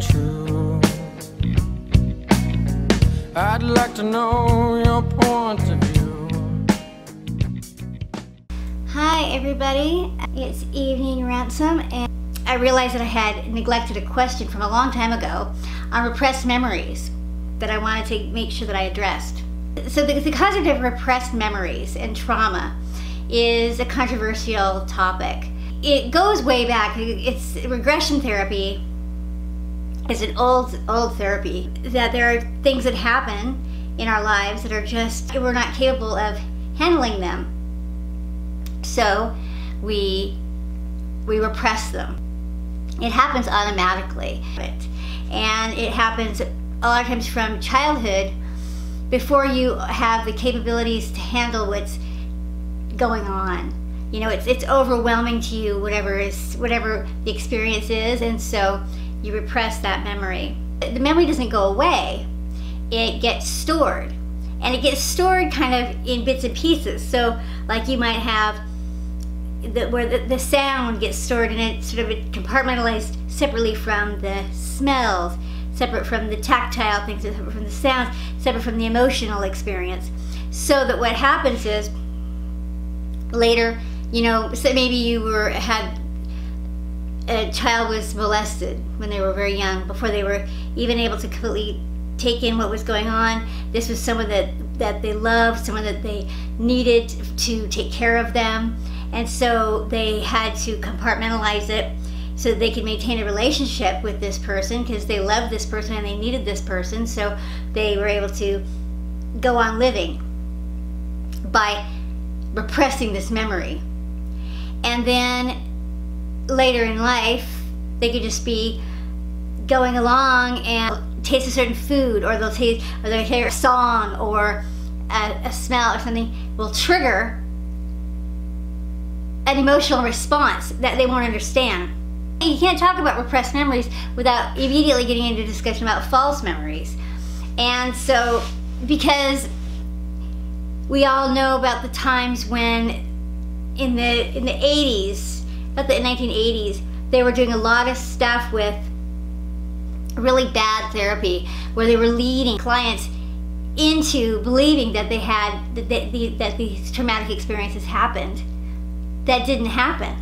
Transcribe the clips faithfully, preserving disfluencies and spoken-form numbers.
true. I'd like to know your point of view. Hi everybody, it's Evening Ransom, and I realized that I had neglected a question from a long time ago on repressed memories that I wanted to make sure that I addressed. So the, the concept of repressed memories and trauma is a controversial topic. It goes way back. It's regression therapy. It's an old, old therapy that there are things that happen in our lives that are just, we're not capable of handling them. So we, we repress them. It happens automatically. And it happens a lot of times from childhood, before you have the capabilities to handle what's going on. You know, it's it's overwhelming to you, whatever is whatever the experience is, and so you repress that memory. The memory doesn't go away. It gets stored, and it gets stored kind of in bits and pieces. So like you might have the, where the, the sound gets stored, and it's sort of compartmentalized separately from the smells, separate from the tactile things, separate from the sounds, separate from the emotional experience. So that what happens is later, you know, so maybe you were had a child was molested when they were very young, before they were even able to completely take in what was going on. This was someone that that they loved, someone that they needed to take care of them, and so they had to compartmentalize it, so they could maintain a relationship with this person because they loved this person and they needed this person, so they were able to go on living by repressing this memory. And then later in life, they could just be going along and taste a certain food, or they'll taste, or they'll hear a song, or a, a smell or something will trigger an emotional response that they won't understand. You can't talk about repressed memories without immediately getting into a discussion about false memories. And so, because we all know about the times when in the in the eighties, about the nineteen eighties, they were doing a lot of stuff with really bad therapy, where they were leading clients into believing that they had that, they, the, that these traumatic experiences happened that didn't happen.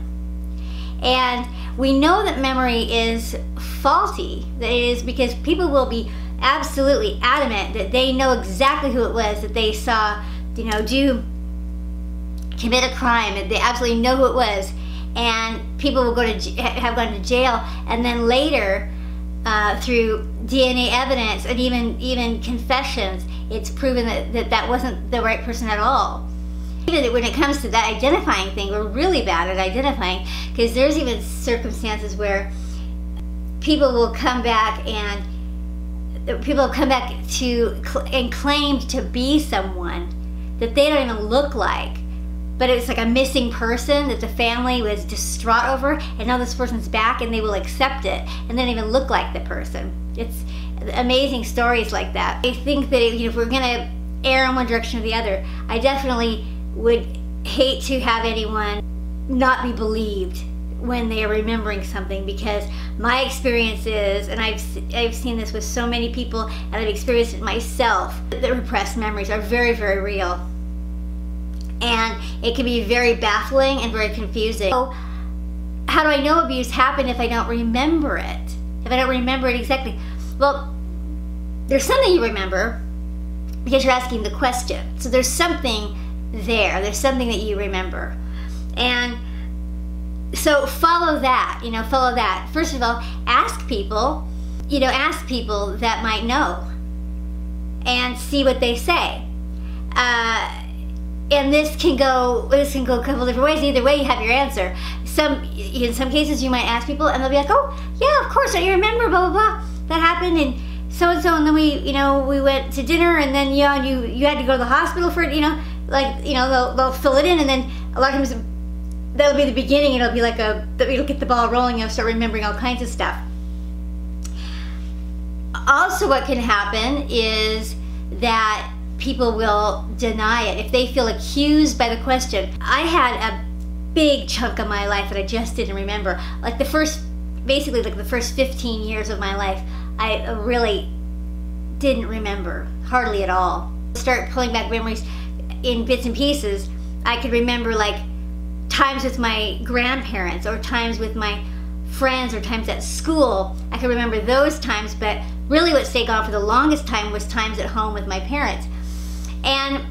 And we know that memory is faulty, that it is, because people will be absolutely adamant that they know exactly who it was that they saw, you know, do commit a crime, and they absolutely know who it was, and people will go to have gone to jail, and then later uh, through D N A evidence and even even confessions, it's proven that, that that wasn't the right person at all. Even when it comes to that identifying thing, we're really bad at identifying, because there's even circumstances where people will come back and people will come back to and claim to be someone that they don't even look like, but it's like a missing person that the family was distraught over, and now this person's back and they will accept it and they don't even look like the person. It's amazing stories like that. I think that, you know, if we're gonna err in one direction or the other, I definitely would hate to have anyone not be believed when they are remembering something, because my experience is, and I've, I've seen this with so many people, and I've experienced it myself, that repressed memories are very, very real. And it can be very baffling and very confusing. So, how do I know abuse happened if I don't remember it? If I don't remember it exactly? Well, there's something you remember, because you're asking the question. So there's something there. There's something that you remember. And so follow that, you know, follow that. First of all, ask people, you know, ask people that might know and see what they say. Uh, and this can go, this can go a couple different ways. Either way, you have your answer. Some, in some cases, you might ask people and they'll be like, oh, yeah, of course, I remember, blah, blah, blah, that happened. And so and so, and then we, you know, we went to dinner, and then, you know, you you had to go to the hospital for it, you know, like, you know, they'll they'll fill it in, and then a lot of times that'll be the beginning. It'll be like a, it'll get the ball rolling. You'll start remembering all kinds of stuff. Also, what can happen is that people will deny it if they feel accused by the question. I had a big chunk of my life that I just didn't remember, like the first basically like the first fifteen years of my life, I really didn't remember hardly at all. Start pulling back memories in bits and pieces. I could remember like times with my grandparents or times with my friends or times at school. I could remember those times, but really what stayed on for the longest time was times at home with my parents. And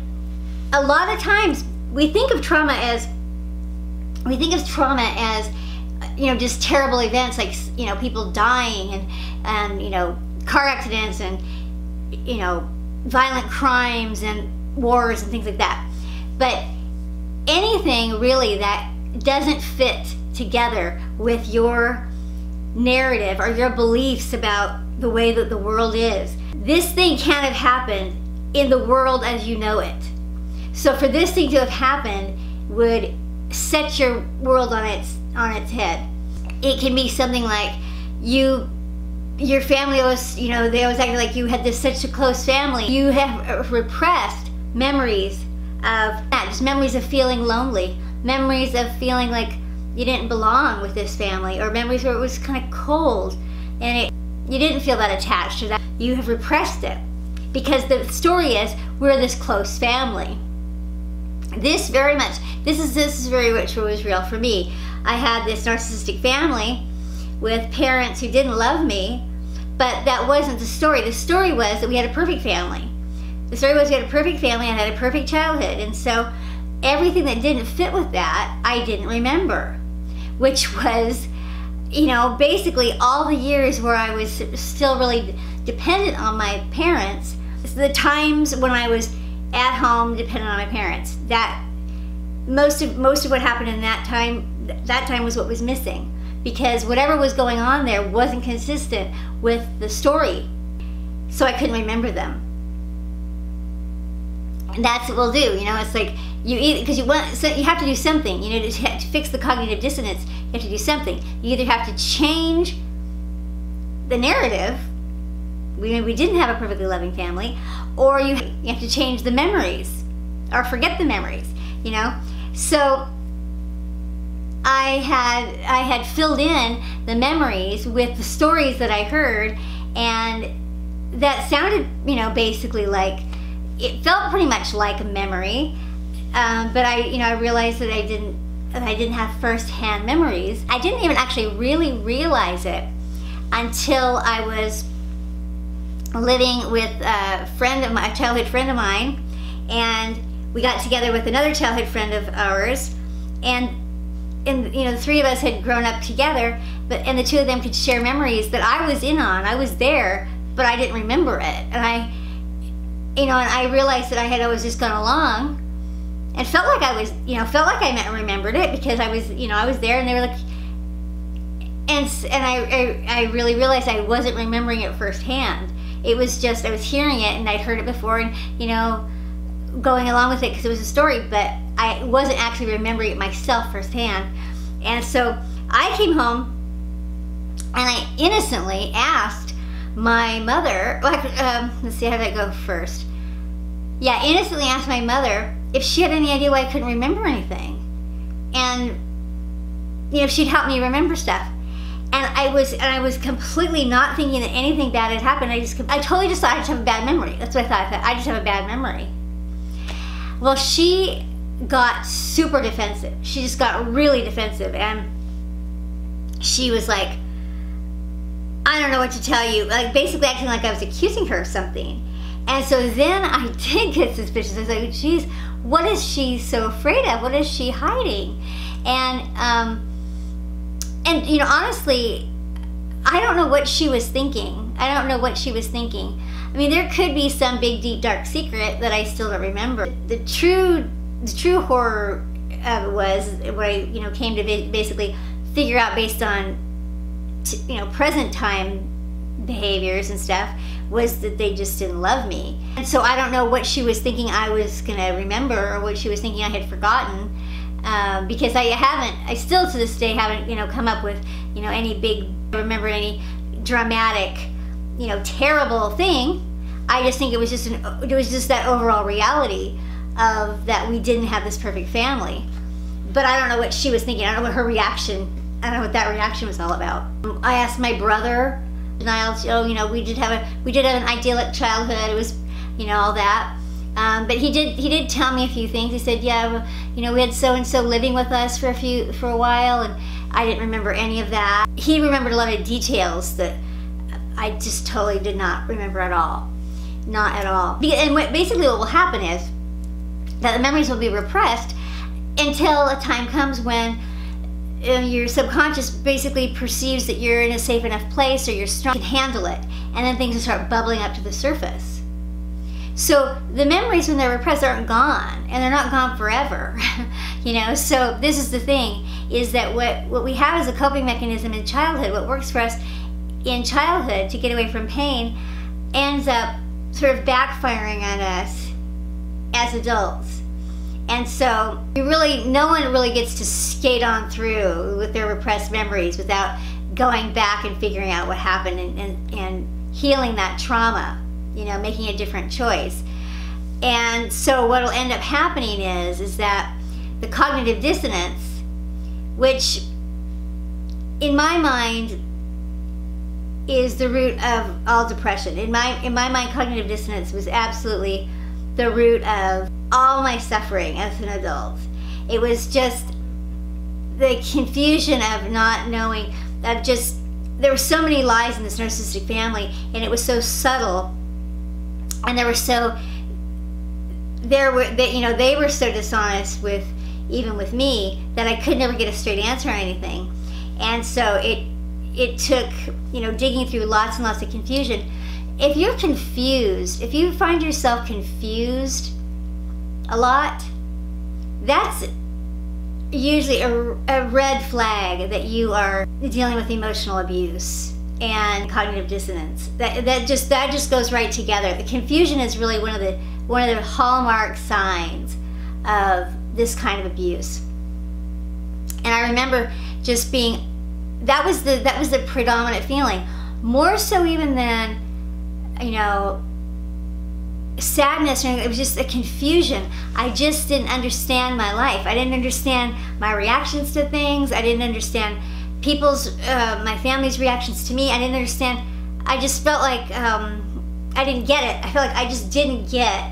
a lot of times we think of trauma as, we think of trauma as, you know, just terrible events like, you know, people dying and, and, you know, car accidents and, you know, violent crimes and wars and things like that. But anything really that doesn't fit together with your narrative or your beliefs about the way that the world is. This thing can't have happened in the world as you know it. So for this thing to have happened would set your world on its on its head. It can be something like you your family always, you know, they always acted like you had this such a close family. You have repressed memories of that, just memories of feeling lonely, memories of feeling like you didn't belong with this family, or memories where it was kind of cold and it, you didn't feel that attached to that. You have repressed it because the story is we're this close family. This very much, this is, this is very much what was real for me. I had this narcissistic family with parents who didn't love me, but that wasn't the story. The story was that we had a perfect family. The story was we had a perfect family and had a perfect childhood, and so everything that didn't fit with that, I didn't remember, which was, you know, basically all the years where I was still really dependent on my parents. It's the times when I was at home dependent on my parents. That most of most of what happened in that time that time was what was missing, because whatever was going on there wasn't consistent with the story, so I couldn't remember them. And that's what we'll do, you know. It's like you either, because you want, so you have to do something, you know, to, to fix the cognitive dissonance. You have to do something. You either have to change the narrative. We, we didn't have a perfectly loving family, or you, you have to change the memories or forget the memories, you know. So I had I had filled in the memories with the stories that I heard, and that sounded, you know, basically like, it felt pretty much like a memory, um, but I, you know, I realized that I didn't that I didn't have first-hand memories. I didn't even actually really realize it until I was living with a friend of my, a childhood friend of mine, and we got together with another childhood friend of ours, and and you know, the three of us had grown up together, but and the two of them could share memories that I was in on. I was there, but I didn't remember it, and I, you know, and I realized that I had always just gone along, and felt like I was, you know, felt like I remembered it because I was, you know, I was there, and they were like, and and I I, I really realized I wasn't remembering it firsthand. It was just, I was hearing it, and I'd heard it before, and, you know, going along with it because it was a story, but I wasn't actually remembering it myself firsthand. And so I came home, and I innocently asked my mother, um, let's see, how did I go first? Yeah, innocently asked my mother if she had any idea why I couldn't remember anything. And, you know, if she'd help me remember stuff. And I was and I was completely not thinking that anything bad had happened. I just I totally just thought I just have a bad memory. That's what I thought. I thought I just have a bad memory. Well, she got super defensive. She just got really defensive, and she was like, "I don't know what to tell you." Like basically acting like I was accusing her of something. And so then I did get suspicious. I was like, "Geez, what is she so afraid of? What is she hiding?" And um. And, you know, honestly, I don't know what she was thinking. I don't know what she was thinking. I mean, there could be some big, deep, dark secret that I still don't remember. The true, the true horror of it was what I, you know, came to basically figure out based on, you know, present time behaviors and stuff, was that they just didn't love me. And so I don't know what she was thinking I was going to remember, or what she was thinking I had forgotten. Uh, because I haven't, I still to this day haven't, you know, come up with, you know, any big, remember any dramatic, you know, terrible thing. I just think it was just an, it was just that overall reality of that we didn't have this perfect family. But I don't know what she was thinking. I don't know what her reaction I don't know what that reaction was all about. I asked my brother, Niles, oh, you know, we did have a we did have an idyllic childhood. It was, you know, all that. Um, but he did he did tell me a few things. He said, yeah, you know, we had so and so living with us for a few for a while, and I didn't remember any of that. He remembered a lot of details that I just totally did not remember at all, not at all. And what, basically, what will happen is that the memories will be repressed until a time comes when your subconscious basically perceives that you're in a safe enough place or you're strong, you can handle it, and then things will start bubbling up to the surface. So the memories, when they're repressed, aren't gone, and they're not gone forever. You know, so this is the thing, is that what, what we have as a coping mechanism in childhood, what works for us in childhood to get away from pain, ends up sort of backfiring on us as adults. And so you really, no one really gets to skate on through with their repressed memories without going back and figuring out what happened and, and, and healing that trauma, you know, making a different choice. And so what will end up happening is, is that the cognitive dissonance, which in my mind is the root of all depression. In my, in my mind, cognitive dissonance was absolutely the root of all my suffering as an adult. It was just the confusion of not knowing, of just, there were so many lies in this narcissistic family, and it was so subtle, and there were so, there were, they, you know, they were so dishonest with, even with me, that I could never get a straight answer or anything. And so it, it took, you know, digging through lots and lots of confusion. If you're confused, if you find yourself confused a lot, that's usually a, a red flag that you are dealing with emotional abuse and cognitive dissonance. That, that just that just goes right together. The confusion is really one of the one of the hallmark signs of this kind of abuse. And I remember just being, that was the that was the predominant feeling, more so even than, you know, sadness. It was just a confusion. I just didn't understand my life. I didn't understand my reactions to things. I didn't understand people's, uh, my family's reactions to me. I didn't understand. I just felt like um, I didn't get it. I felt like I just didn't get.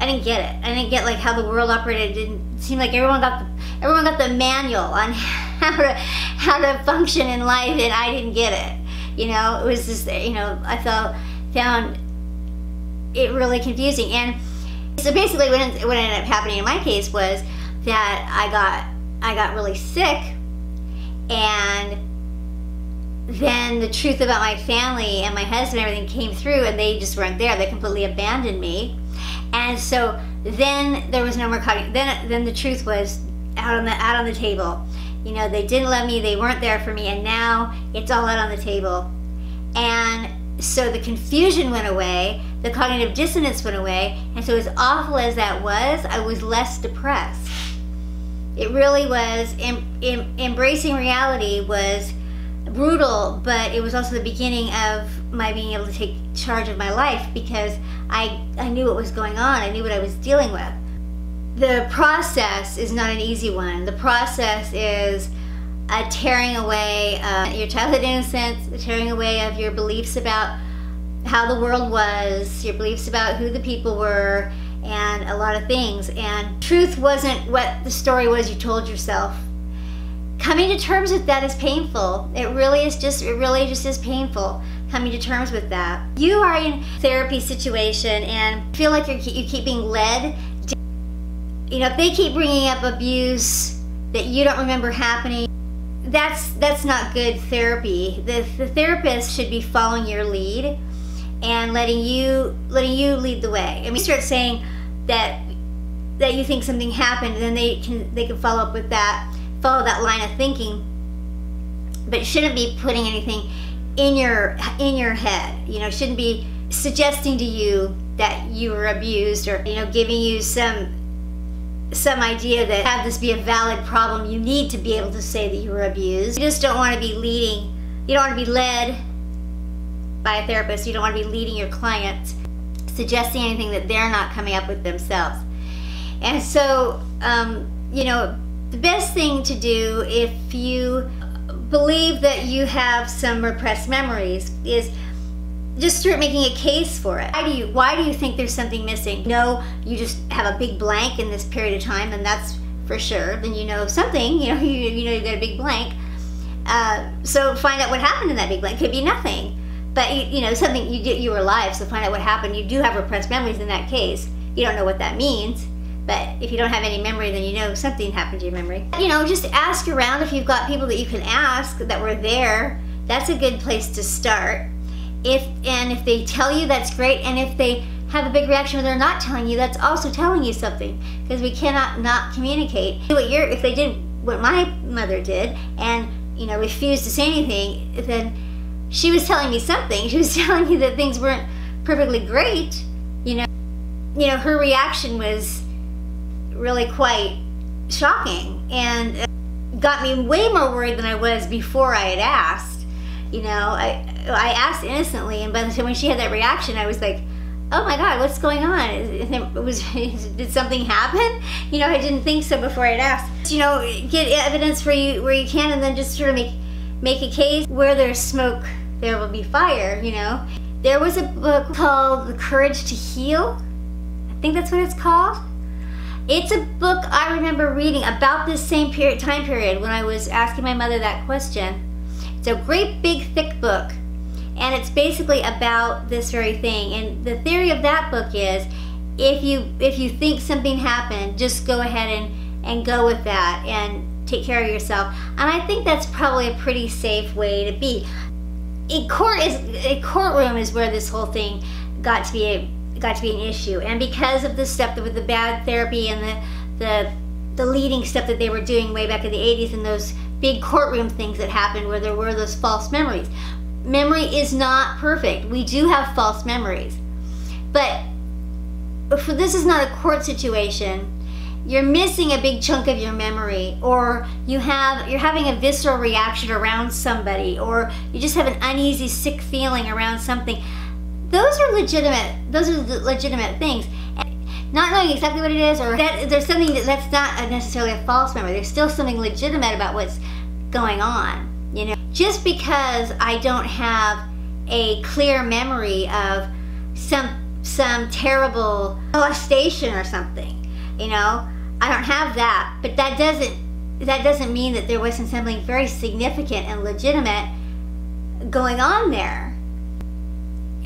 I didn't get it. I didn't get like how the world operated. It didn't seem like everyone got the, everyone got the manual on how to how to function in life, and I didn't get it. You know, it was just, you know, I felt. found it really confusing. And so basically what ended up happening in my case was that I got I got really sick, and then the truth about my family and my husband, everything came through, and they just weren't there. They completely abandoned me. And so then there was no more cognitive, then then the truth was out on the out on the table. You know, they didn't love me, they weren't there for me, and now it's all out on the table. And so the confusion went away, the cognitive dissonance went away, and so as awful as that was, I was less depressed. It really was, em em embracing reality was brutal, but it was also the beginning of my being able to take charge of my life, because I, I knew what was going on, I knew what I was dealing with. The process is not an easy one. The process is a tearing away of your childhood innocence, a tearing away of your beliefs about how the world was, your beliefs about who the people were, and a lot of things. And truth wasn't what the story was you told yourself. Coming to terms with that is painful. It really is just, it really just is painful, coming to terms with that. You are in a therapy situation and feel like you're, you keep being led. You know, if they keep bringing up abuse that you don't remember happening, That's that's not good therapy. The, the therapist should be following your lead and letting you letting you lead the way. I mean, start saying that that you think something happened, and then they can they can follow up with that, follow that line of thinking. But shouldn't be putting anything in your in your head. You know, shouldn't be suggesting to you that you were abused, or, you know, giving you some. some idea that have this be a valid problem. You need to be able to say that you were abused. You just don't want to be leading, you don't want to be led by a therapist. You don't want to be leading your clients, suggesting anything that they're not coming up with themselves. And so, um, you know, the best thing to do if you believe that you have some repressed memories is just start making a case for it. Why do you, why do you think there's something missing? No, you just have a big blank in this period of time, and that's for sure. Then you know something, you know, you, you know you've got a big blank. Uh, so find out what happened in that big blank. Could be nothing, but you, you know, something, you, you were alive, so find out what happened. You do have repressed memories in that case. You don't know what that means, but if you don't have any memory, then you know something happened to your memory. You know, just ask around if you've got people that you can ask that were there. That's a good place to start. If and if they tell you, that's great, and if they have a big reaction when they're not telling you, that's also telling you something, because we cannot not communicate. What you're, if they did what my mother did and, you know, refused to say anything, then she was telling me something. She was telling me that things weren't perfectly great, you know. You know, her reaction was really quite shocking and got me way more worried than I was before I had asked. You know, I, I asked innocently, and by the time when she had that reaction, I was like, oh my God, what's going on? It was, did something happen? You know, I didn't think so before I'd asked. You know, get evidence where you, where you can, and then just sort of make, make a case. Where there's smoke, there will be fire, you know. There was a book called The Courage to Heal. I think that's what it's called. It's a book I remember reading about this same period, time period when I was asking my mother that question. It's a great big thick book, and it's basically about this very thing. And the theory of that book is, if you if you think something happened, just go ahead and, and go with that and take care of yourself. And I think that's probably a pretty safe way to be. A court is a courtroom is where this whole thing got to be a got to be an issue, and because of the stuff with the bad therapy and the, the the leading stuff that they were doing way back in the eighties, and those big courtroom things that happened where there were those false memories. Memory is not perfect. We do have false memories, but for this is not a court situation. You're missing a big chunk of your memory, or you have you're having a visceral reaction around somebody, or you just have an uneasy, sick feeling around something. Those are legitimate. Those are legitimate things. And not knowing exactly what it is, or that there's something that, that's not necessarily a false memory. There's still something legitimate about what's going on. You know, just because I don't have a clear memory of some some terrible molestation or something, you know, I don't have that. But that doesn't that doesn't mean that there wasn't something very significant and legitimate going on there.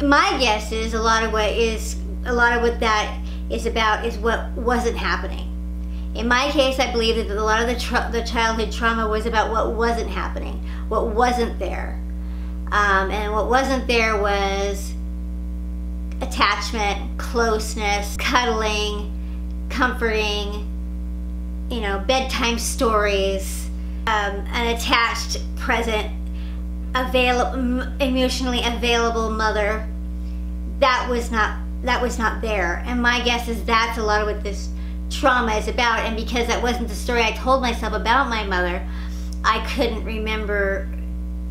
My guess is a lot of what is a lot of what that is about is what wasn't happening. In my case, I believe that a lot of the, tra the childhood trauma was about what wasn't happening, what wasn't there, um, and what wasn't there was attachment, closeness, cuddling, comforting, you know, bedtime stories, um, an attached present. Available, emotionally available mother. That was not that was not there, and my guess is that's a lot of what this trauma is about. And because that wasn't the story I told myself about my mother, I couldn't remember.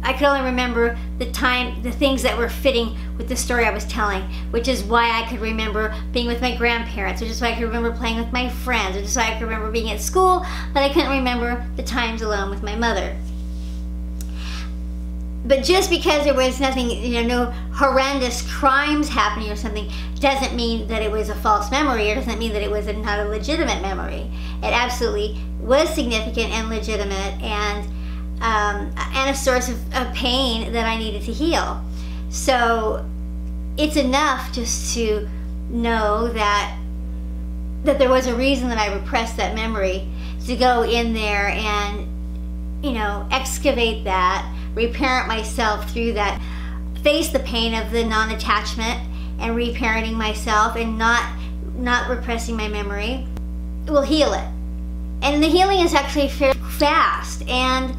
I could only remember the time, the things that were fitting with the story I was telling, which is why I could remember being with my grandparents, which is why I could remember playing with my friends, which is why I could remember being at school, but I couldn't remember the times alone with my mother. But just because there was nothing, you know, no horrendous crimes happening or something, doesn't mean that it was a false memory, or doesn't mean that it was a, not a legitimate memory. It absolutely was significant and legitimate, and um, and a source of, of pain that I needed to heal. So it's enough just to know that that there was a reason that I repressed that memory, to go in there and, you know, excavate that. Reparent myself through that, face the pain of the non-attachment, and reparenting myself and not not repressing my memory. It will heal it, and the healing is actually fairly fast and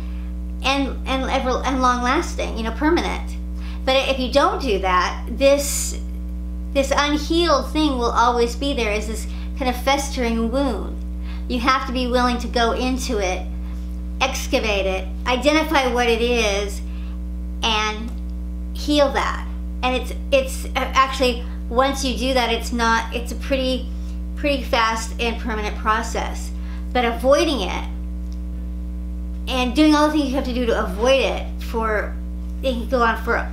and and ever and long-lasting, you know, permanent. But if you don't do that, this this unhealed thing will always be there, is this kind of festering wound. You have to be willing to go into it, excavate it, identify what it is, and heal that. And it's it's actually, once you do that, it's not it's a pretty pretty fast and permanent process. But avoiding it and doing all the things you have to do to avoid it for, it can go on for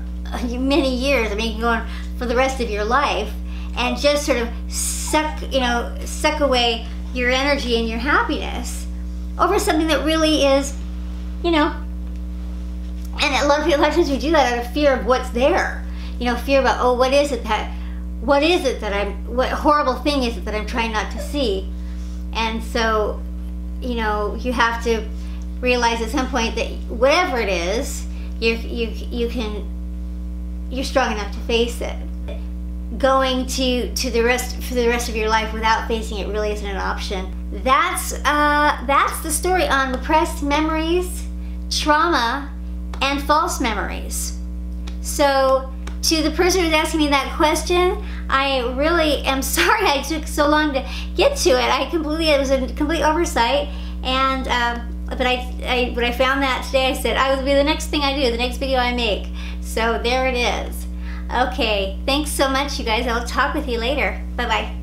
many years. I mean, it can go on for the rest of your life and just sort of suck, you know, suck away your energy and your happiness over something that really is, you know, and a lot of times we do that out of fear of what's there. You know, fear about, oh, what is it that, what is it that I'm, what horrible thing is it that I'm trying not to see? And so, you know, you have to realize at some point that whatever it is, you you you can, you're strong enough to face it. Going to to the rest for the rest of your life without facing it really isn't an option. That's uh, that's the story on repressed memories, trauma, and false memories. So, to the person who's asking me that question, I really am sorry I took so long to get to it. I completely, it was a complete oversight, and um, but I, I when I found that today, I said I will be the next thing I do, the next video I make. So there it is. Okay, thanks so much, you guys. I'll talk with you later. Bye bye.